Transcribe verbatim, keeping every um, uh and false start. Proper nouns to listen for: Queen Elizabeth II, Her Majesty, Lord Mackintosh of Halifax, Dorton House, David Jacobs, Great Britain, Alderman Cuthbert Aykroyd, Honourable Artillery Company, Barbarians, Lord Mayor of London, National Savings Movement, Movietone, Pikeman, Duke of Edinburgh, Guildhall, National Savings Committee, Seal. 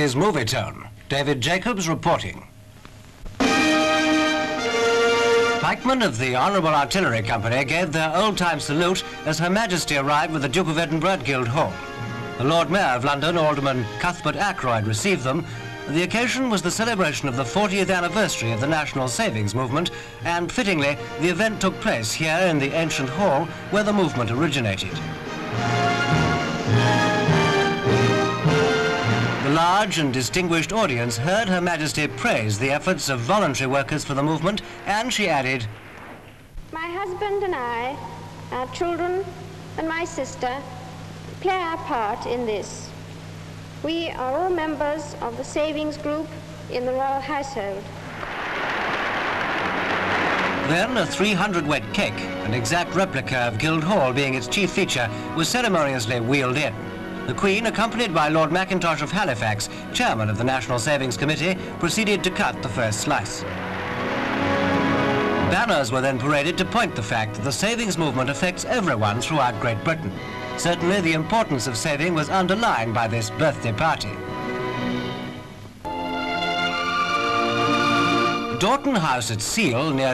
is Movietone. David Jacobs reporting. Pikeman of the Honourable Artillery Company gave their old-time salute as Her Majesty arrived with the Duke of Edinburgh at Guildhall. The Lord Mayor of London, Alderman Cuthbert Aykroyd, received them. The occasion was the celebration of the fortieth anniversary of the National Savings Movement, and fittingly, the event took place here in the ancient hall where the movement originated. The large and distinguished audience heard Her Majesty praise the efforts of voluntary workers for the movement, and she added, "My husband and I, our children and my sister, play our part in this. We are all members of the savings group in the royal household." Then a three hundred weight cake, an exact replica of Guildhall being its chief feature, was ceremoniously wheeled in. The Queen, accompanied by Lord Mackintosh of Halifax, chairman of the National Savings Committee, proceeded to cut the first slice. Banners were then paraded to point the fact that the savings movement affects everyone throughout Great Britain. Certainly, the importance of saving was underlined by this birthday party. Dorton House at Seal, near